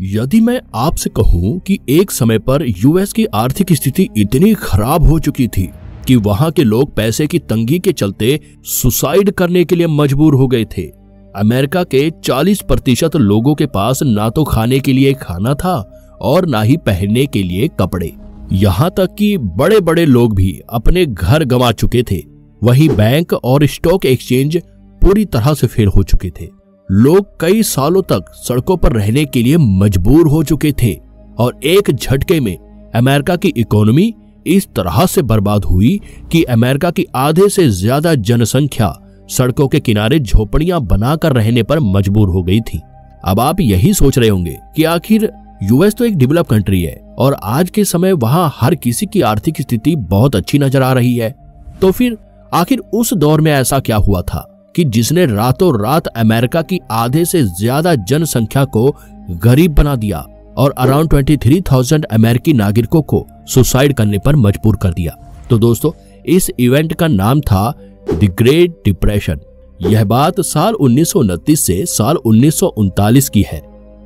यदि मैं आपसे कहूं कि एक समय पर यूएस की आर्थिक स्थिति इतनी खराब हो चुकी थी कि वहां के लोग पैसे की तंगी के चलते सुसाइड करने के लिए मजबूर हो गए थे। अमेरिका के 40% लोगों के पास ना तो खाने के लिए खाना था और ना ही पहनने के लिए कपड़े। यहाँ तक कि बड़े बड़े लोग भी अपने घर गंवा चुके थे। वहीं बैंक और स्टॉक एक्सचेंज पूरी तरह से फेल हो चुके थे। लोग कई सालों तक सड़कों पर रहने के लिए मजबूर हो चुके थे और एक झटके में अमेरिका की इकोनॉमी इस तरह से बर्बाद हुई कि अमेरिका की आधे से ज्यादा जनसंख्या सड़कों के किनारे झोपड़ियां बनाकर रहने पर मजबूर हो गई थी। अब आप यही सोच रहे होंगे कि आखिर यूएस तो एक डेवलप कंट्री है और आज के समय वहां हर किसी की आर्थिक स्थिति बहुत अच्छी नजर आ रही है, तो फिर आखिर उस दौर में ऐसा क्या हुआ था कि जिसने रातों रात अमेरिका की आधे से ज्यादा जनसंख्या को गरीब बना दिया और अराउंड 23,000 अमेरिकी नागरिकों को सुसाइड करने पर मजबूर कर दिया। तो दोस्तों, इस इवेंट का नाम था द ग्रेट डिप्रेशन। यह बात साल 1929 से साल 1939 की है,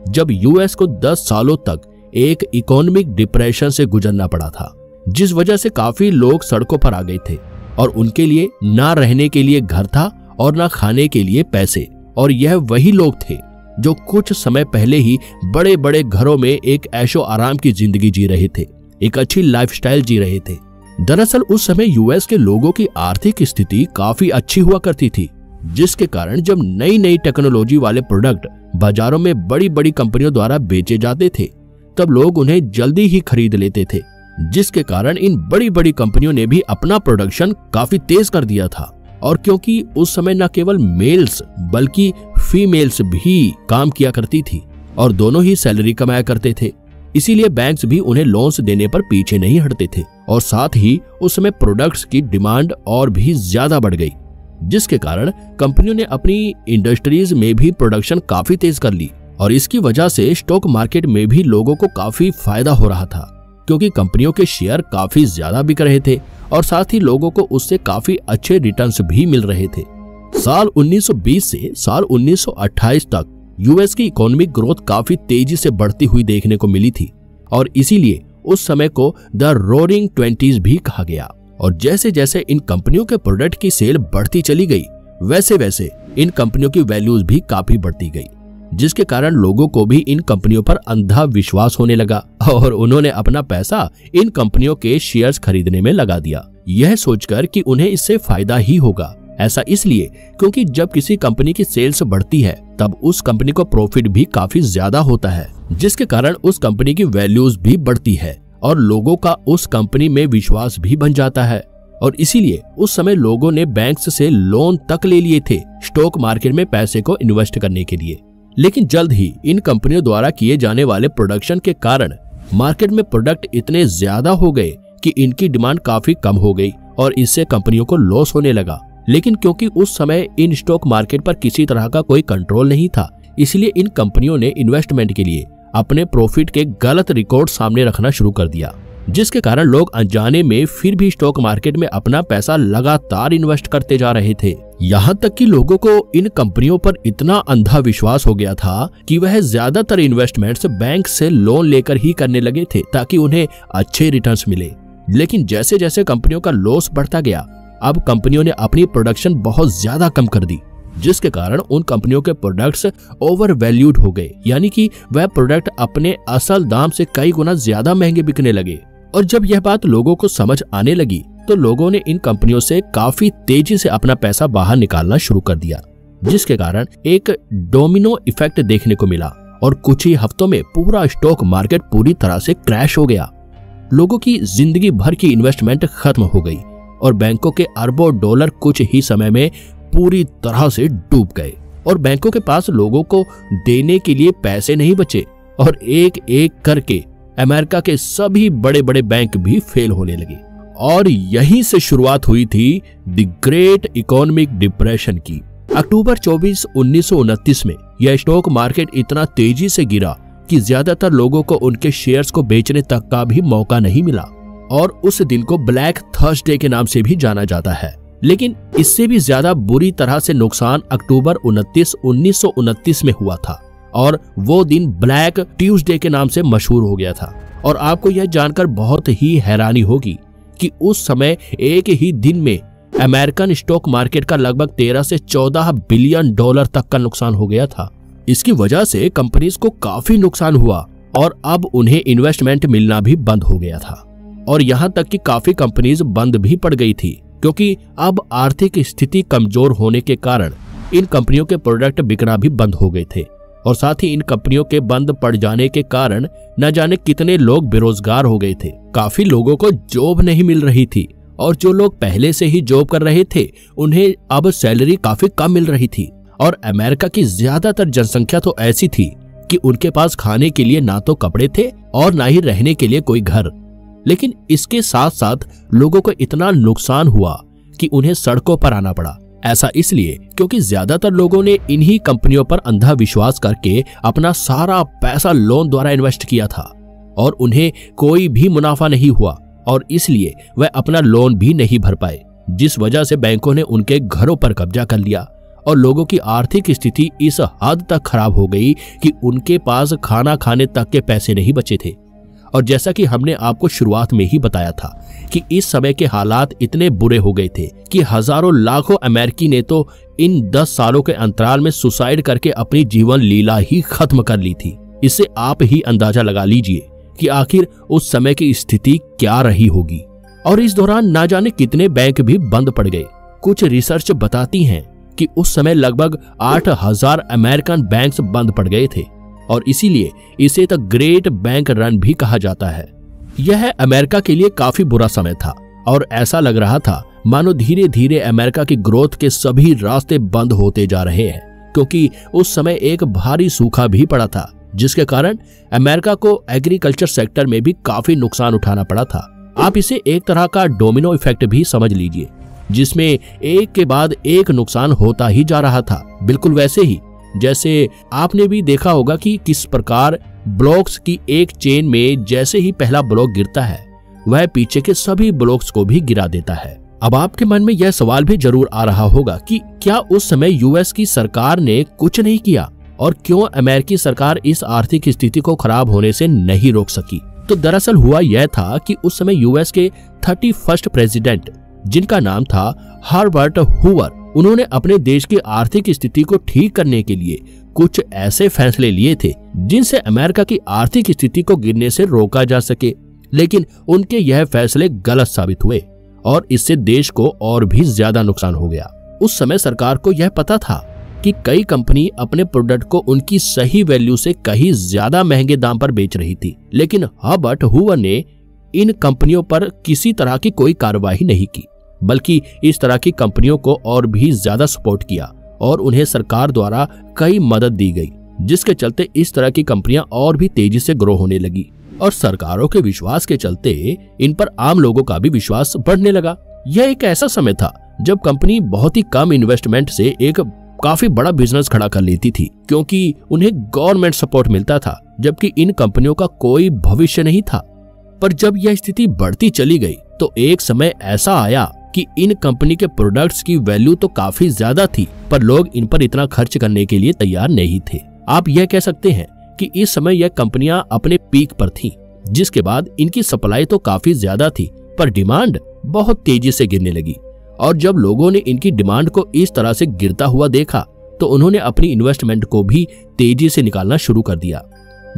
जब यूएस को 10 सालों तक एक इकोनॉमिक डिप्रेशन से गुजरना पड़ा था, जिस वजह से काफी लोग सड़कों पर आ गए थे और उनके लिए ना रहने के लिए घर था और ना खाने के लिए पैसे। और यह वही लोग थे जो कुछ समय पहले ही बड़े बड़े घरों में एक ऐशो आराम की जिंदगी जी रहे थे, एक अच्छी लाइफस्टाइल जी रहे थे। दरअसल उस समय यूएस के लोगों की आर्थिक स्थिति काफी अच्छी हुआ करती थी, जिसके कारण जब नई नई टेक्नोलॉजी वाले प्रोडक्ट बाजारों में बड़ी बड़ी कंपनियों द्वारा बेचे जाते थे, तब लोग उन्हें जल्दी ही खरीद लेते थे, जिसके कारण इन बड़ी बड़ी कंपनियों ने भी अपना प्रोडक्शन काफी तेज कर दिया था। और क्योंकि उस समय न केवल मेल्स बल्कि फीमेल्स भी काम किया करती थी और दोनों ही सैलरी कमाया करते थे, इसीलिए बैंक्स भी उन्हें लोन्स देने पर पीछे नहीं हटते थे। और साथ ही उस समय प्रोडक्ट्स की डिमांड और भी ज्यादा बढ़ गई, जिसके कारण कंपनियों ने अपनी इंडस्ट्रीज में भी प्रोडक्शन काफी तेज कर ली। और इसकी वजह से स्टॉक मार्केट में भी लोगों को काफी फायदा हो रहा था, क्योंकि कंपनियों के शेयर काफी ज्यादा बिक रहे थे और साथ ही लोगों को उससे काफी अच्छे रिटर्न्स भी मिल रहे थे। साल 1920 से साल 1928 तक यूएस की इकोनॉमिक ग्रोथ काफी तेजी से बढ़ती हुई देखने को मिली थी और इसीलिए उस समय को द रोरिंग 20s भी कहा गया। और जैसे जैसे इन कंपनियों के प्रोडक्ट की सेल बढ़ती चली गई, वैसे वैसे इन कंपनियों की वैल्यूज भी काफी बढ़ती गई, जिसके कारण लोगों को भी इन कंपनियों पर अंधा विश्वास होने लगा और उन्होंने अपना पैसा इन कंपनियों के शेयर्स खरीदने में लगा दिया, यह सोचकर कि उन्हें इससे फायदा ही होगा। ऐसा इसलिए क्योंकि जब किसी कंपनी की सेल्स बढ़ती है तब उस कंपनी को प्रॉफिट भी काफी ज्यादा होता है, जिसके कारण उस कंपनी की वैल्यूज भी बढ़ती है और लोगों का उस कंपनी में विश्वास भी बन जाता है। और इसीलिए उस समय लोगों ने बैंक्स से लोन तक ले लिए थे स्टॉक मार्केट में पैसे को इन्वेस्ट करने के लिए। लेकिन जल्द ही इन कंपनियों द्वारा किए जाने वाले प्रोडक्शन के कारण मार्केट में प्रोडक्ट इतने ज्यादा हो गए कि इनकी डिमांड काफी कम हो गई और इससे कंपनियों को लॉस होने लगा। लेकिन क्योंकि उस समय इन स्टॉक मार्केट पर किसी तरह का कोई कंट्रोल नहीं था, इसलिए इन कंपनियों ने इन्वेस्टमेंट के लिए अपने प्रॉफिट के गलत रिकॉर्ड सामने रखना शुरू कर दिया, जिसके कारण लोग अनजाने में फिर भी स्टॉक मार्केट में अपना पैसा लगातार इन्वेस्ट करते जा रहे थे। यहाँ तक कि लोगों को इन कंपनियों पर इतना अंधा विश्वास हो गया था कि वह ज्यादातर इन्वेस्टमेंट्स बैंक से लोन लेकर ही करने लगे थे ताकि उन्हें अच्छे रिटर्न्स मिले। लेकिन जैसे जैसे कंपनियों का लॉस बढ़ता गया, अब कंपनियों ने अपनी प्रोडक्शन बहुत ज्यादा कम कर दी, जिसके कारण उन कंपनियों के प्रोडक्ट्स ओवर वैल्यूड हो गए, यानी कि वह प्रोडक्ट अपने असल दाम से कई गुना ज्यादा महंगे बिकने लगे। और जब यह बात लोगों को समझ आने लगी तो लोगों ने इन कंपनियों से काफी तेजी से अपना पैसा बाहर निकालना शुरू कर दिया, जिसके कारण एक डोमिनो इफेक्ट देखने को मिला और कुछ ही हफ्तों में पूरा स्टॉक मार्केट पूरी तरह से क्रैश हो गया। लोगों की जिंदगी भर की इन्वेस्टमेंट खत्म हो गई और बैंकों के अरबों डॉलर कुछ ही समय में पूरी तरह से डूब गए और बैंकों के पास लोगों को देने के लिए पैसे नहीं बचे और एक एक करके अमेरिका के सभी बड़े बड़े बैंक भी फेल होने लगे। और यहीं से शुरुआत हुई थी द ग्रेट इकोनॉमिक डिप्रेशन की। अक्टूबर 24, 1929 में यह स्टॉक मार्केट इतना तेजी से गिरा कि ज्यादातर लोगों को उनके शेयर्स को बेचने तक का भी मौका नहीं मिला और उस दिन को ब्लैक थर्सडे के नाम से भी जाना जाता है। लेकिन इससे भी ज्यादा बुरी तरह से नुकसान अक्टूबर 29, 1929 में हुआ था और वो दिन ब्लैक ट्यूसडे के नाम से मशहूर हो गया था। और आपको यह जानकर बहुत ही हैरानी होगी कि उस समय एक ही दिन में अमेरिकन स्टॉक मार्केट का लगभग 13 से 14 बिलियन डॉलर तक का नुकसान हो गया था। इसकी वजह से कंपनीज को काफी नुकसान हुआ और अब उन्हें इन्वेस्टमेंट मिलना भी बंद हो गया था और यहाँ तक कि काफी कंपनीज बंद भी पड़ गई थी, क्योंकि अब आर्थिक स्थिति कमजोर होने के कारण इन कंपनियों के प्रोडक्ट बिकना भी बंद हो गए थे। और साथ ही इन कंपनियों के बंद पड़ जाने के कारण न जाने कितने लोग बेरोजगार हो गए थे। काफी लोगों को जॉब नहीं मिल रही थी और जो लोग पहले से ही जॉब कर रहे थे उन्हें अब सैलरी काफी कम मिल रही थी। और अमेरिका की ज्यादातर जनसंख्या तो ऐसी थी कि उनके पास खाने के लिए ना तो कपड़े थे और ना ही रहने के लिए कोई घर। लेकिन इसके साथ साथ लोगों को इतना नुकसान हुआ कि उन्हें सड़कों पर आना पड़ा। ऐसा इसलिए क्योंकि ज्यादातर लोगों ने इन्हीं कंपनियों पर अंधा विश्वास करके अपना सारा पैसा लोन द्वारा इन्वेस्ट किया था और उन्हें कोई भी मुनाफा नहीं हुआ और इसलिए वह अपना लोन भी नहीं भर पाए, जिस वजह से बैंकों ने उनके घरों पर कब्जा कर लिया और लोगों की आर्थिक स्थिति इस हद तक खराब हो गई कि उनके पास खाना खाने तक के पैसे नहीं बचे थे। और जैसा कि हमने आपको शुरुआत में ही बताया था कि इस समय के हालात इतने बुरे हो गए थे कि हजारों लाखों अमेरिकी ने तो इन 10 सालों के अंतराल में सुसाइड करके अपनी जीवन लीला ही खत्म कर ली थी। इससे आप ही अंदाजा लगा लीजिए कि आखिर उस समय की स्थिति क्या रही होगी। और इस दौरान ना जाने कितने बैंक भी बंद पड़ गए। कुछ रिसर्च बताती है कि उस समय लगभग 8000 अमेरिकन बैंक बंद पड़ गए थे और इसीलिए इसे द ग्रेट बैंक रन भी कहा जाता है। यह अमेरिका के लिए काफी बुरा समय था और ऐसा लग रहा था मानो धीरे धीरे अमेरिका की ग्रोथ के सभी रास्ते बंद होते जा रहे हैं, क्योंकि उस समय एक भारी सूखा भी पड़ा था जिसके कारण अमेरिका को एग्रीकल्चर सेक्टर में भी काफी नुकसान उठाना पड़ा था। आप इसे एक तरह का डोमिनो इफेक्ट भी समझ लीजिए, जिसमें एक के बाद एक नुकसान होता ही जा रहा था। बिल्कुल वैसे ही जैसे आपने भी देखा होगा कि किस प्रकार ब्लॉक्स की एक चेन में जैसे ही पहला ब्लॉक गिरता है वह पीछे के सभी ब्लॉक्स को भी गिरा देता है। अब आपके मन में यह सवाल भी जरूर आ रहा होगा कि क्या उस समय यूएस की सरकार ने कुछ नहीं किया और क्यों अमेरिकी सरकार इस आर्थिक स्थिति को खराब होने से नहीं रोक सकी। तो दरअसल हुआ यह था कि उस समय यूएस के 31st प्रेसिडेंट, जिनका नाम था हर्बर्ट हूवर, उन्होंने अपने देश की आर्थिक स्थिति को ठीक करने के लिए कुछ ऐसे फैसले लिए थे जिनसे अमेरिका की आर्थिक स्थिति को गिरने से रोका जा सके। लेकिन उनके यह फैसले गलत साबित हुए और इससे देश को और भी ज्यादा नुकसान हो गया। उस समय सरकार को यह पता था कि कई कंपनी अपने प्रोडक्ट को उनकी सही वैल्यू से कहीं ज्यादा महंगे दाम पर बेच रही थी, लेकिन हर्बर्ट हूवर ने इन कंपनियों पर किसी तरह की कोई कार्रवाई नहीं की, बल्कि इस तरह की कंपनियों को और भी ज्यादा सपोर्ट किया और उन्हें सरकार द्वारा कई मदद दी गई, जिसके चलते इस तरह की कंपनियां और भी तेजी से ग्रो होने लगी। और सरकारों के विश्वास के चलते इन पर आम लोगों का भी विश्वास बढ़ने लगा। यह एक ऐसा समय था जब कंपनी बहुत ही कम इन्वेस्टमेंट से एक काफी बड़ा बिजनेस खड़ा कर लेती थी, क्योंकि उन्हें गवर्नमेंट सपोर्ट मिलता था, जबकि इन कंपनियों का कोई भविष्य नहीं था। पर जब यह स्थिति बढ़ती चली गई तो एक समय ऐसा आया कि इन कंपनी के प्रोडक्ट्स की वैल्यू तो काफी ज्यादा थी, पर लोग इन पर इतना खर्च करने के लिए तैयार नहीं थे। आप यह कह सकते हैं कि इस समय यह कंपनियां अपने पीक पर थीं, जिसके बाद इनकी सप्लाई तो काफी ज्यादा थी पर डिमांड बहुत तेजी से गिरने लगी। और जब लोगों ने इनकी डिमांड को इस तरह से गिरता हुआ देखा तो उन्होंने अपनी इन्वेस्टमेंट को भी तेजी से निकालना शुरू कर दिया,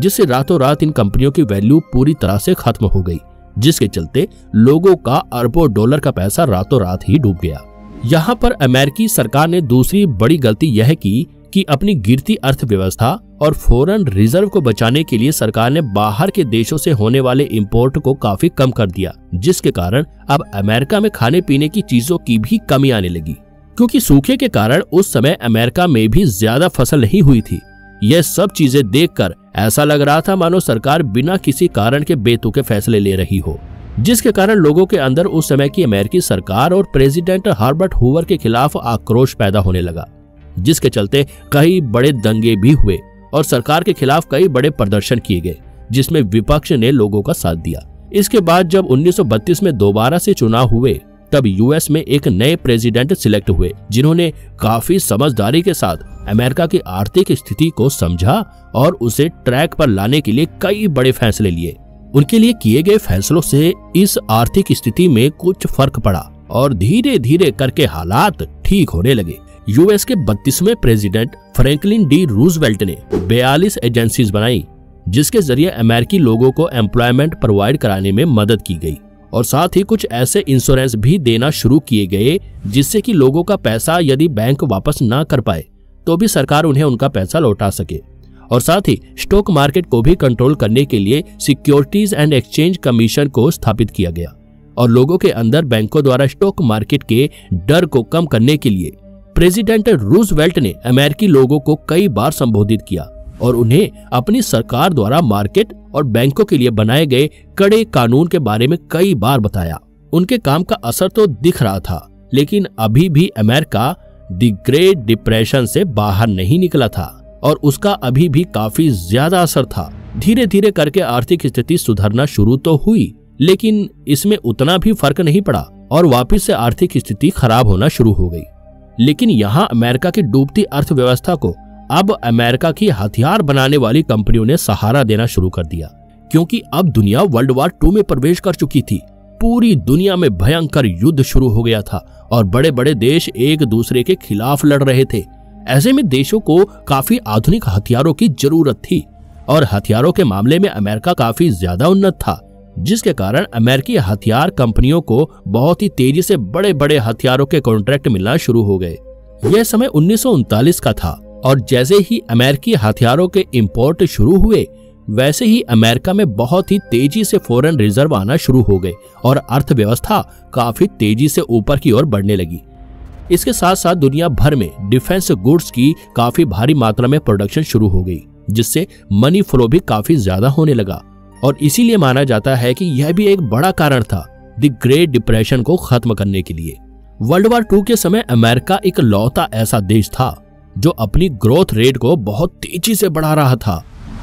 जिससे रातों रात इन कंपनियों की वैल्यू पूरी तरह से खत्म हो गई, जिसके चलते लोगों का अरबों डॉलर का पैसा रातों रात ही डूब गया। यहाँ पर अमेरिकी सरकार ने दूसरी बड़ी गलती यह की कि अपनी गिरती अर्थव्यवस्था और फॉरेन रिजर्व को बचाने के लिए सरकार ने बाहर के देशों से होने वाले इंपोर्ट को काफी कम कर दिया, जिसके कारण अब अमेरिका में खाने पीने की चीजों की भी कमी आने लगी। क्योंकि सूखे के कारण उस समय अमेरिका में भी ज्यादा फसल नहीं हुई थी। यह सब चीजें देखकर ऐसा लग रहा था मानो सरकार बिना किसी कारण के बेतुके फैसले ले रही हो, जिसके कारण लोगों के अंदर उस समय की अमेरिकी सरकार और प्रेसिडेंट हर्बर्ट हूवर के खिलाफ आक्रोश पैदा होने लगा, जिसके चलते कई बड़े दंगे भी हुए और सरकार के खिलाफ कई बड़े प्रदर्शन किए गए, जिसमें विपक्ष ने लोगों का साथ दिया। इसके बाद जब 1932 में दोबारा से चुनाव हुए तब यूएस में एक नए प्रेसिडेंट सिलेक्ट हुए जिन्होंने काफी समझदारी के साथ अमेरिका की आर्थिक स्थिति को समझा और उसे ट्रैक पर लाने के लिए कई बड़े फैसले लिए। उनके लिए किए गए फैसलों से इस आर्थिक स्थिति में कुछ फर्क पड़ा और धीरे धीरे करके हालात ठीक होने लगे। यूएस के 32वें प्रेसिडेंट फ्रैंकलिन डी रूजवेल्ट ने 42 एजेंसीज बनाई जिसके जरिए अमेरिकी लोगों को एम्प्लॉयमेंट प्रोवाइड कराने में मदद की गई और साथ ही कुछ ऐसे इंश्योरेंस भी देना शुरू किए गए जिससे कि लोगों का पैसा यदि बैंक वापस ना कर पाए तो भी सरकार उन्हें उनका पैसा लौटा सके। और साथ ही स्टॉक मार्केट को भी कंट्रोल करने के लिए सिक्योरिटीज एंड एक्सचेंज कमीशन को स्थापित किया गया और लोगों के अंदर बैंकों द्वारा स्टॉक मार्केट के डर को कम करने के लिए प्रेसिडेंट रूजवेल्ट ने अमेरिकी लोगों को कई बार संबोधित किया और उन्हें अपनी सरकार द्वारा मार्केट और बैंकों के लिए बनाए गए कड़े कानून के बारे में कई बार बताया। उनके काम का असर तो दिख रहा था लेकिन अभी भी अमेरिका द ग्रेट डिप्रेशन से बाहर नहीं निकला था और उसका अभी भी काफी ज्यादा असर था। धीरे धीरे करके आर्थिक स्थिति सुधरना शुरू तो हुई लेकिन इसमें उतना भी फर्क नहीं पड़ा और वापस से आर्थिक स्थिति खराब होना शुरू हो गई। लेकिन यहाँ अमेरिका की डूबती अर्थव्यवस्था को अब अमेरिका की हथियार बनाने वाली कंपनियों ने सहारा देना शुरू कर दिया क्योंकि अब दुनिया वर्ल्ड वार 2 में प्रवेश कर चुकी थी। पूरी दुनिया में भयंकर युद्ध शुरू हो गया था और बड़े बड़े देश एक दूसरे के खिलाफ लड़ रहे थे। ऐसे में देशों को काफी आधुनिक हथियारों की जरूरत थी और हथियारों के मामले में अमेरिका काफी ज्यादा उन्नत था जिसके कारण अमेरिकी हथियार कंपनियों को बहुत ही तेजी से बड़े बड़े हथियारों के कॉन्ट्रैक्ट मिलना शुरू हो गए। यह समय 1939 का था और जैसे ही अमेरिकी हथियारों के इम्पोर्ट शुरू हुए वैसे ही अमेरिका में बहुत ही तेजी से फॉरेन रिजर्व आना शुरू हो गए और अर्थव्यवस्था काफी तेजी से ऊपर की ओर बढ़ने लगी। इसके साथ साथ दुनिया भर में डिफेंस गुड्स की काफी भारी मात्रा में प्रोडक्शन शुरू हो गई जिससे मनी फ्लो भी काफी ज्यादा होने लगा और इसीलिए माना जाता है कि यह भी एक बड़ा कारण था द ग्रेट डिप्रेशन को खत्म करने के लिए। वर्ल्ड वार 2 के समय अमेरिका एक लौता ऐसा देश था जो अपनी ग्रोथ रेट को बहुत तेजी से बढ़ा रहा था।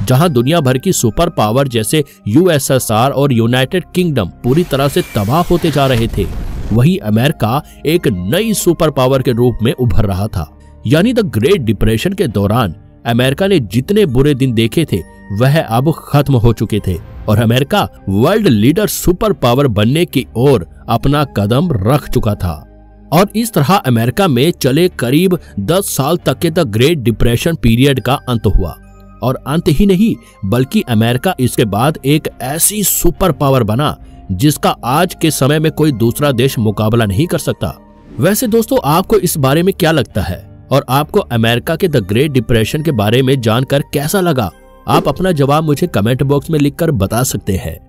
जहां दुनिया भर की सुपर पावर जैसे यूएसएसआर और यूनाइटेड किंगडम पूरी तरह से तबाह होते जा रहे थे वहीं अमेरिका एक नई सुपर पावर के रूप में उभर रहा था। यानी द ग्रेट डिप्रेशन के दौरान अमेरिका ने जितने बुरे दिन देखे थे वह अब खत्म हो चुके थे और America world leader super power बनने की ओर अपना कदम रख चुका था। और इस तरह अमेरिका में चले करीब 10 साल तक के द ग्रेट डिप्रेशन पीरियड का अंत हुआ और अंत ही नहीं बल्कि अमेरिका इसके बाद एक ऐसी सुपर पावर बना जिसका आज के समय में कोई दूसरा देश मुकाबला नहीं कर सकता। वैसे दोस्तों आपको इस बारे में क्या लगता है और आपको अमेरिका के द ग्रेट डिप्रेशन के बारे में जानकर कैसा लगा? आप अपना जवाब मुझे कमेंट बॉक्स में लिखकर बता सकते हैं।